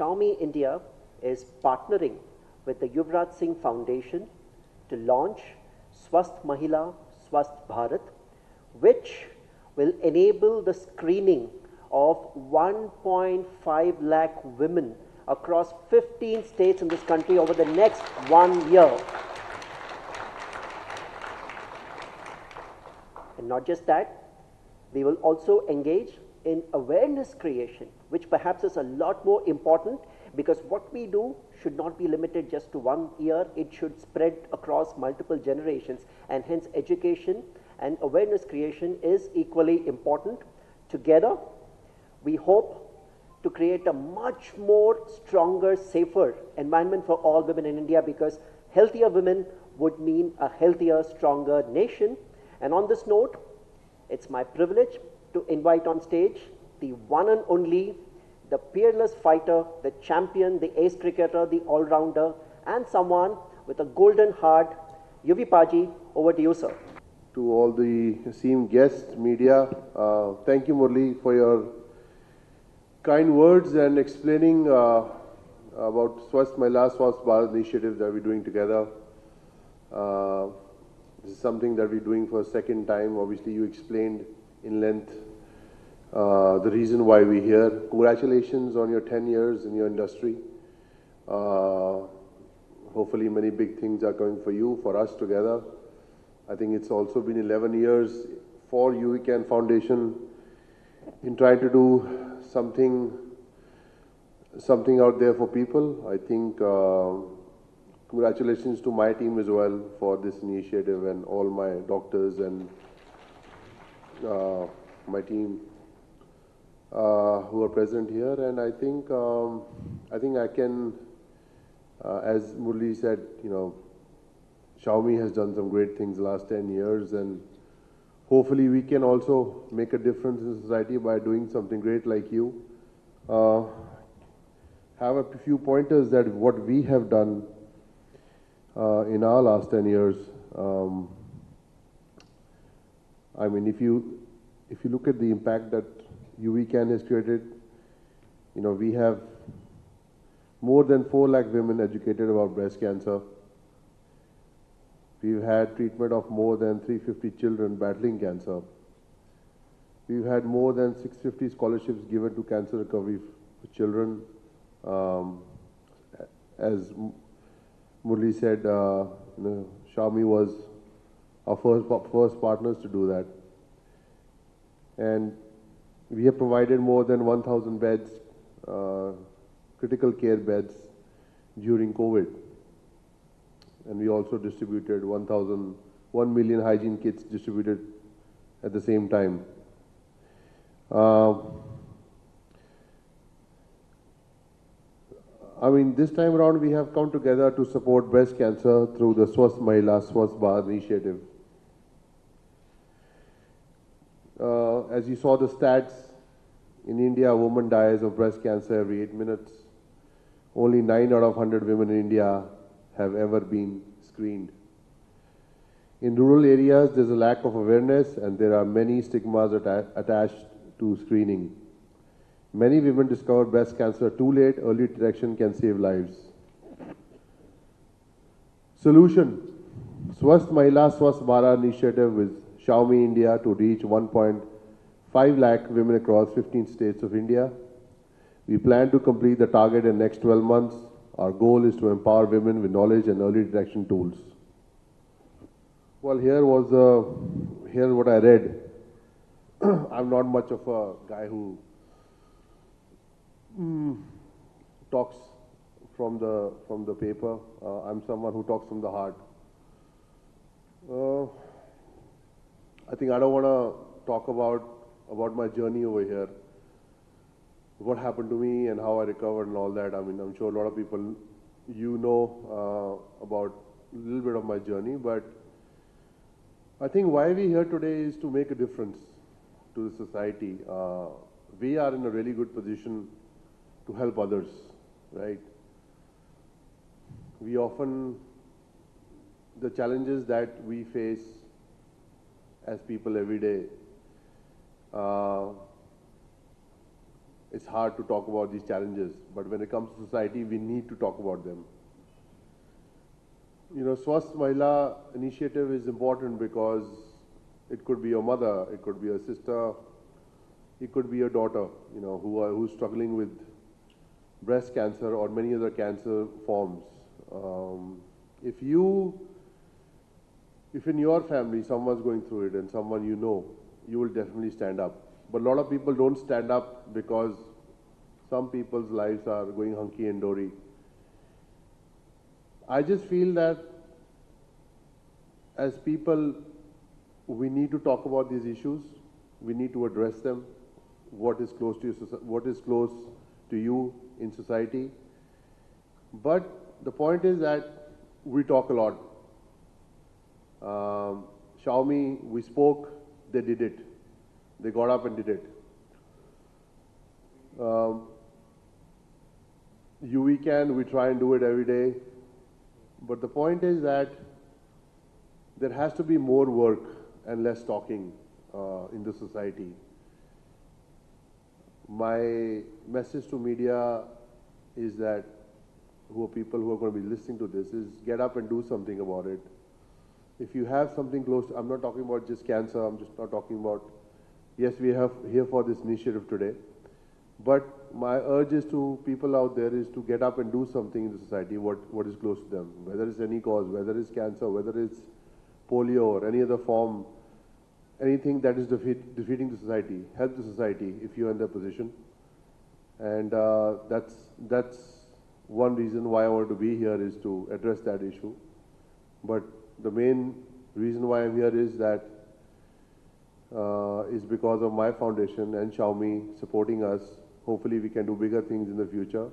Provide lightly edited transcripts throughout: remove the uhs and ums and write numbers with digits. Xiaomi India is partnering with the Yuvraj Singh Foundation to launch Swasth Mahila, Swasth Bharat, which will enable the screening of 1.5 lakh women across 15 states in this country over the next 1 year. And not just that, we will also engage in awareness creation, which perhaps is a lot more important, because what we do should not be limited just to 1 year. It should spread across multiple generations, and hence education and awareness creation is equally important. Together, we hope to create a much more stronger, safer environment for all women in India, because healthier women would mean a healthier, stronger nation. And on this note, it's my privilege to invite on stage the one and only, the peerless fighter, the champion, the ace cricketer, the all-rounder, and someone with a golden heart, Yuvi Paji. Over to you, sir. To all the esteemed guests, media, thank you, Murli, for your kind words and explaining about Swasth Mahila, Swasth Bharat initiative that we're doing together. This is something that we're doing for a second time. Obviously, you explained in length the reason why we're here. Congratulations on your 10 years in your industry. Hopefully, many big things are coming for you, for us together. I think it's also been 11 years for YouWeCan Foundation in trying to do something out there for people. I think congratulations to my team as well for this initiative, and all my doctors and my team who are present here. And I think I can, as Murli said, you know, Xiaomi has done some great things the last 10 years, and hopefully we can also make a difference in society by doing something great like you. Have a few pointers that what we have done in our last 10 years. I mean, if you look at the impact that YouWeCan has created, you know, we have more than 4 lakh women educated about breast cancer. We've had treatment of more than 350 children battling cancer. We've had more than 650 scholarships given to cancer recovery for children. As Murli said, you know, Xiaomi was our first partners to do that. And we have provided more than 1,000 beds, critical care beds, during COVID. And we also distributed 1 million hygiene kits distributed at the same time. I mean, this time around we have come together to support breast cancer through the Swasth Mahila, Swasth Bharat initiative. As you saw the stats, in India, a woman dies of breast cancer every 8 minutes. Only 9 out of 100 women in India have ever been screened. In rural areas, there's a lack of awareness, and there are many stigmas attached to screening. Many women discover breast cancer too late. Early detection can save lives. Solution: Swasth Mahila, Swasth Bharat initiative with Xiaomi India to reach 1.5 lakh women across 15 states of India. We plan to complete the target in the next 12 months. Our goal is to empower women with knowledge and early detection tools. Well, here's what I read. I'm not much of a guy who talks from the paper. I'm someone who talks from the heart. I think I don't want to talk about my journey over here, what happened to me and how I recovered and all that. I mean, I'm sure a lot of people, you know, about a little bit of my journey, but I think why we're here today is to make a difference to the society. We are in a really good position to help others, right? We often, the challenges that we face as people every day, It's hard to talk about these challenges, but when it comes to society, we need to talk about them. You know, Swasth Mahila initiative is important because it could be your mother, it could be your sister, it could be your daughter, you know, who's struggling with breast cancer or many other cancer forms. If in your family someone's going through it and someone you know, you will definitely stand up. But a lot of people don't stand up because some people's lives are going hunky and dory. I just feel that as people, we need to talk about these issues. We need to address them. What is close to you in society? But the point is that we talk a lot. Xiaomi, we spoke, they did it. They got up and did it. YouWeCan, we try and do it every day. But the point is that there has to be more work and less talking in the society. My message to media is that who are people who are going to be listening to this is get up and do something about it. If you have something close to, I'm not talking about just cancer, I'm just not talking about, yes, we have here for this initiative today. But my urge is to people out there is to get up and do something in the society, what is close to them, whether it's any cause, whether it's cancer, whether it's polio or any other form, anything that is defeating the society, help the society if you're in that position. And that's one reason why I want to be here is to address that issue. But the main reason why I'm here is that is because of my foundation and Xiaomi supporting us. Hopefully we can do bigger things in the future.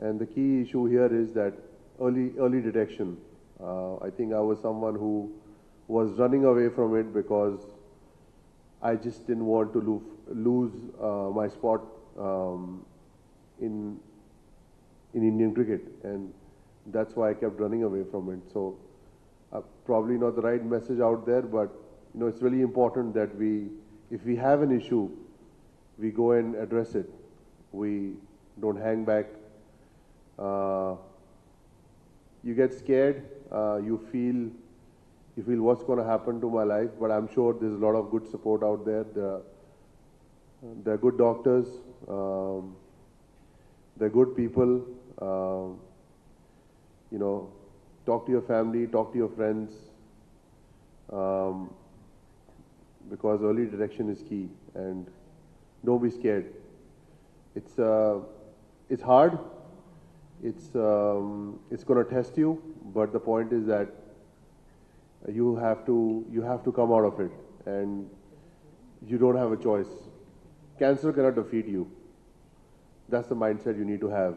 And the key issue here is that early detection. I think I was someone who was running away from it because I just didn't want to lose my spot in Indian cricket, and that's why I kept running away from it. So probably not the right message out there, but you know, it's really important that if we have an issue, we go and address it. We don't hang back. You get scared. You feel what's going to happen to my life. But I'm sure there's a lot of good support out there. There are good doctors. There are good people. You know, talk to your family, talk to your friends. Because early detection is key, and don't be scared. It's hard. It's going to test you, but the point is that you have to come out of it, and you don't have a choice. Cancer cannot defeat you. That's the mindset you need to have,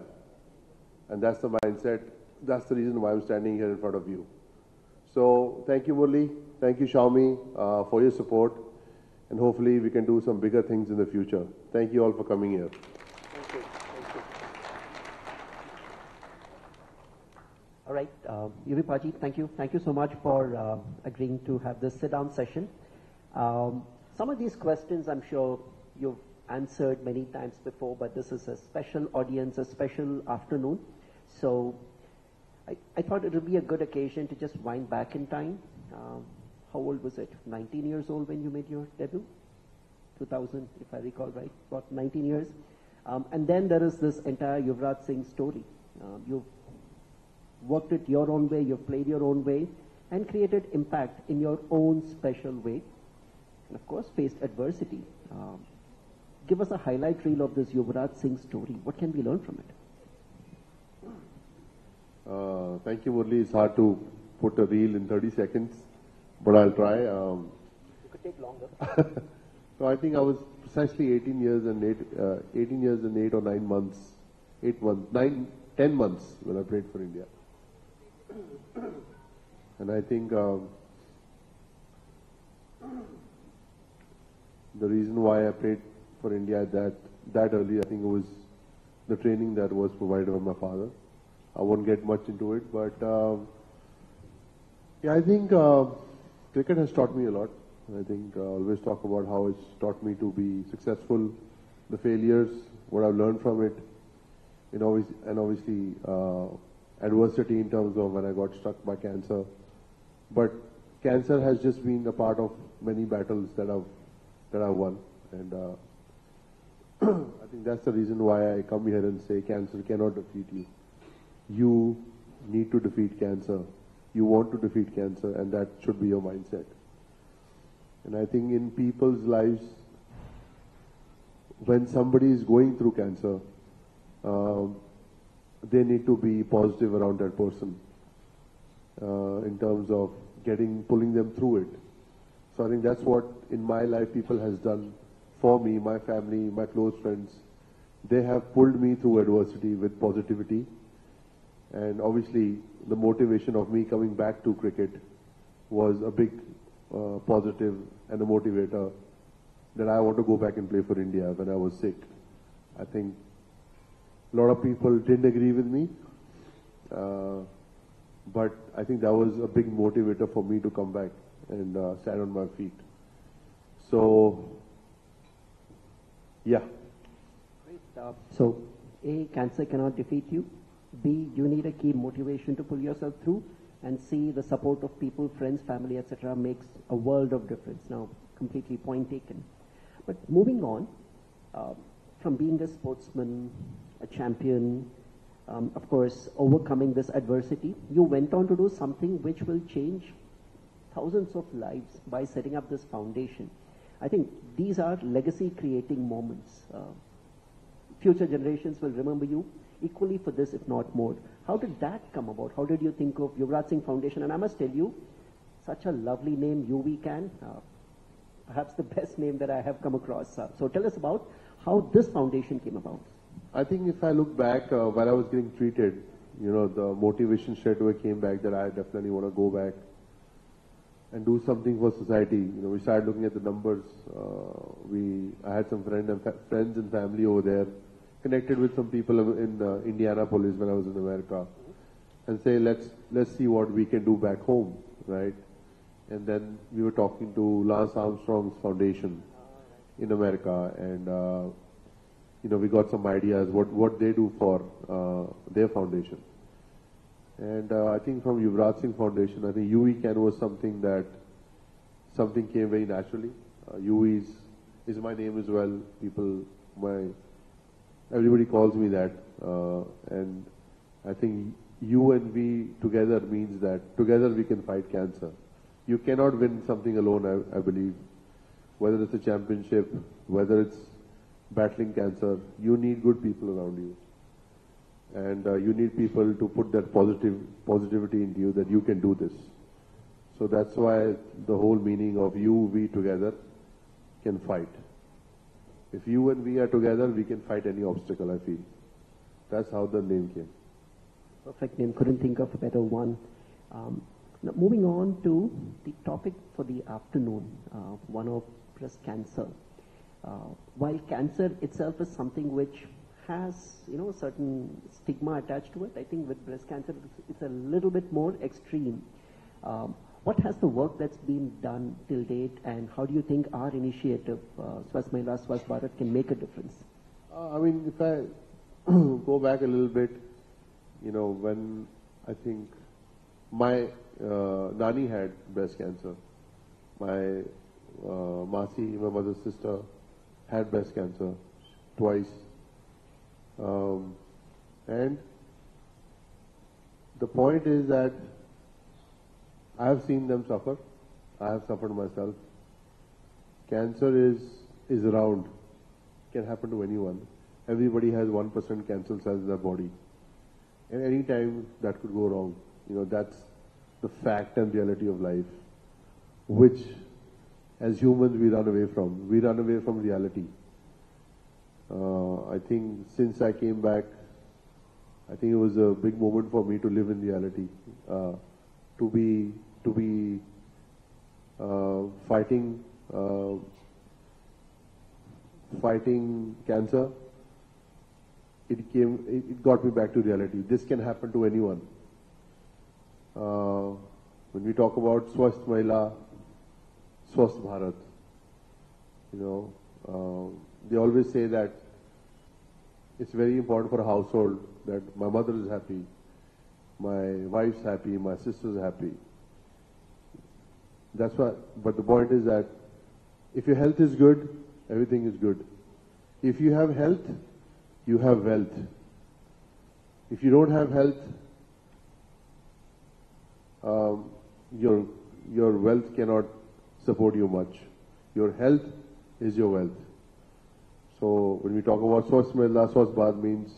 and that's the mindset. That's the reason why I'm standing here in front of you. So thank you, Murli. Thank you, Xiaomi, for your support, and hopefully we can do some bigger things in the future. Thank you all for coming here. Thank you. Thank you. All right, Yuvraj, thank you. Thank you so much for agreeing to have this sit-down session. Some of these questions I'm sure you've answered many times before, but this is a special audience, a special afternoon. So I thought it would be a good occasion to just wind back in time. How old was it? 19 years old when you made your debut? 2000, if I recall right, about 19 years. And then there is this entire Yuvraj Singh story. You've worked it your own way, you've played your own way, and created impact in your own special way. And of course, faced adversity. Give us a highlight reel of this Yuvraj Singh story. What can we learn from it? Thank you, Murli. It's hard to put a reel in 30 seconds. But I'll try. It could take longer. So I think I was precisely 10 months when I played for India. And I think the reason why I played for India that early, I think it was the training that was provided by my father. I won't get much into it, but yeah, I think cricket has taught me a lot. I think I always talk about how it's taught me to be successful the failures, what I've learned from it, and obviously adversity in terms of when I got struck by cancer. But cancer has just been a part of many battles that I've won, and I think that's the reason why I come here and say cancer cannot defeat you. You need to defeat cancer. You want to defeat cancer, and that should be your mindset. And I think in people's lives, when somebody is going through cancer, they need to be positive around that person in terms of pulling them through it. So I think that's what in my life people has done for me, my family, my close friends. They have pulled me through adversity with positivity, and obviously the motivation of me coming back to cricket was a big positive and a motivator that I want to go back and play for India when I was sick. I think a lot of people didn't agree with me, but I think that was a big motivator for me to come back and stand on my feet. So, yeah. So, A, cancer cannot defeat you. B, you need a key motivation to pull yourself through. And C, the support of people, friends, family, etc. makes a world of difference. Now, completely point taken. But moving on, from being a sportsman, a champion, of course, overcoming this adversity, you went on to do something which will change thousands of lives by setting up this foundation. I think these are legacy-creating moments. Future generations will remember you equally for this, if not more. How did that come about? How did you think of Yuvraj Singh Foundation? And I must tell you, such a lovely name, YouWeCan, perhaps the best name that I have come across. So tell us about how this foundation came about. I think if I look back, while I was getting treated, the motivation straight away came back that I definitely want to go back and do something for society. We started looking at the numbers. I had some friends and family over there, connected with some people in Indianapolis when I was in America, and say, let's see what we can do back home, right? And then we were talking to Lance Armstrong's foundation in America, and we got some ideas what they do for their foundation. And I think from Yuvraj Singh Foundation, I think YouWeCan was something came very naturally. UE is my name as well. Everybody calls me that, and I think you and we together means that together we can fight cancer. You cannot win something alone, I believe. Whether it's a championship, whether it's battling cancer, you need good people around you. And you need people to put that positivity into you that you can do this. So that's why the whole meaning of you, we together can fight. If you and we are together, we can fight any obstacle, I feel. That's how the name came. Perfect name. Couldn't think of a better one. Now moving on to the topic for the afternoon, one of breast cancer. While cancer itself is something which has, certain stigma attached to it, I think with breast cancer, it's a little bit more extreme. What has the work that's been done till date, and how do you think our initiative, Swasth Mahila, Swasth Bharat, can make a difference? I mean, if I go back a little bit, when I think my Nani had breast cancer, my Masi, my mother's sister, had breast cancer twice, and the point is that I have seen them suffer. I have suffered myself. Cancer is around. It can happen to anyone. Everybody has 1% cancer cells in their body. And any time that could go wrong. That's the fact and reality of life, which as humans we run away from. We run away from reality. I think since I came back, I think it was a big moment for me to live in reality. To be fighting cancer, it got me back to reality. This can happen to anyone. When we talk about Swasth Mahila, Swasth Bharat, they always say that it's very important for a household that my mother is happy, my wife's happy, my sister's happy. That's why, but the point is that if your health is good, everything is good. If you have health, you have wealth. If you don't have health, your wealth cannot support you much. Your health is your wealth. So when we talk about Swasth Mahila, Swasth Bharat means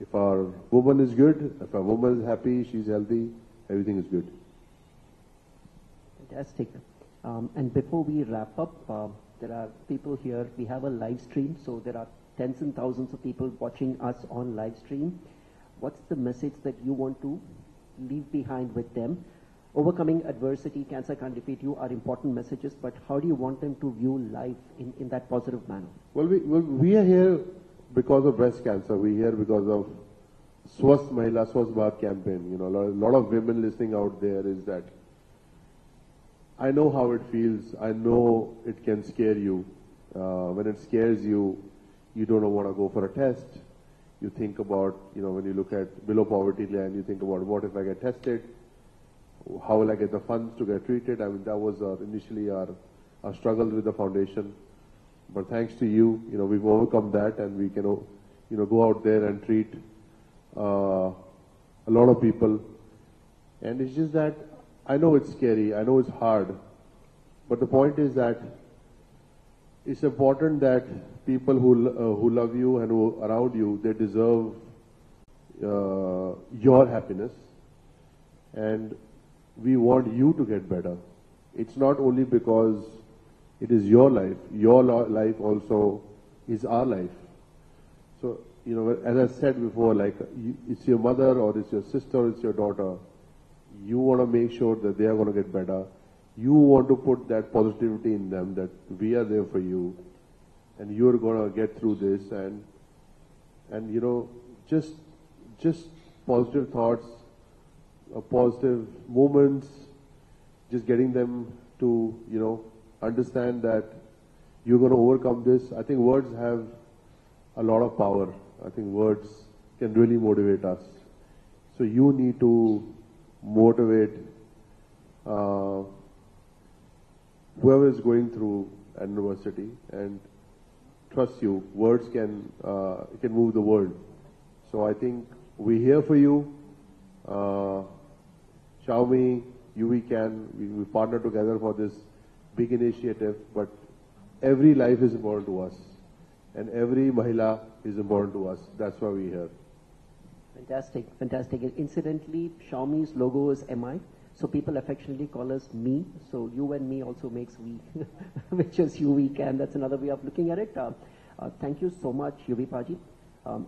if our woman is good, if our woman is happy, she's healthy, everything is good. Fantastic. And before we wrap up, there are people here. We have a live stream, so there are tens and thousands of people watching us on live stream. What's the message that you want to leave behind with them? Overcoming adversity, cancer can't defeat you, are important messages, but how do you want them to view life in that positive manner? Well, we are here because of breast cancer. We're here because of Swasth Mahila, Swasth Bharat campaign. You know, a lot of women listening out there is that I know how it feels. I know it can scare you. When it scares you, you don't want to go for a test. You think about, you know, when you look at below poverty line, you think about what if I get tested? How will I get the funds to get treated? I mean, that was initially our struggle with the foundation. But thanks to you, you know, we've overcome that and we can, you know, go out there and treat a lot of people. And it's just that I know it's scary, I know it's hard. But the point is that it's important that people who love you and who are around you, they deserve your happiness. And we want you to get better. It's not only because it is your life. Your life also is our life. So, you know, as I said before, like, it's your mother or it's your sister or it's your daughter. You want to make sure that they are going to get better. You want to put that positivity in them, that we are there for you and you're going to get through this. And you know, just positive thoughts, positive moments, just getting them to, you know, understand that you're going to overcome this. I think words have a lot of power. I think words can really motivate us. So you need to motivate whoever is going through adversity, and trust you, words can move the world. So I think we're here for you. Xiaomi, YouWeCan, we partner together for this big initiative, but every life is important to us and every Mahila is important to us. That's why we're here. Fantastic, fantastic. And incidentally, Xiaomi's logo is MI, so people affectionately call us me, so you and me also makes we, which is YouWeCan. That's another way of looking at it. Thank you so much, Yuvraj.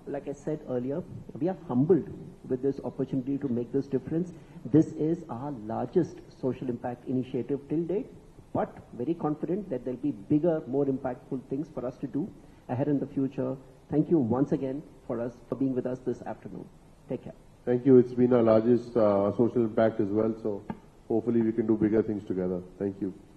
Like I said earlier, we are humbled with this opportunity to make this difference. This is our largest social impact initiative till date, but very confident that there'll be bigger, more impactful things for us to do ahead in the future. Thank you once again for being with us this afternoon. Take care. Thank you. It's been our largest social impact as well, so hopefully we can do bigger things together. Thank you.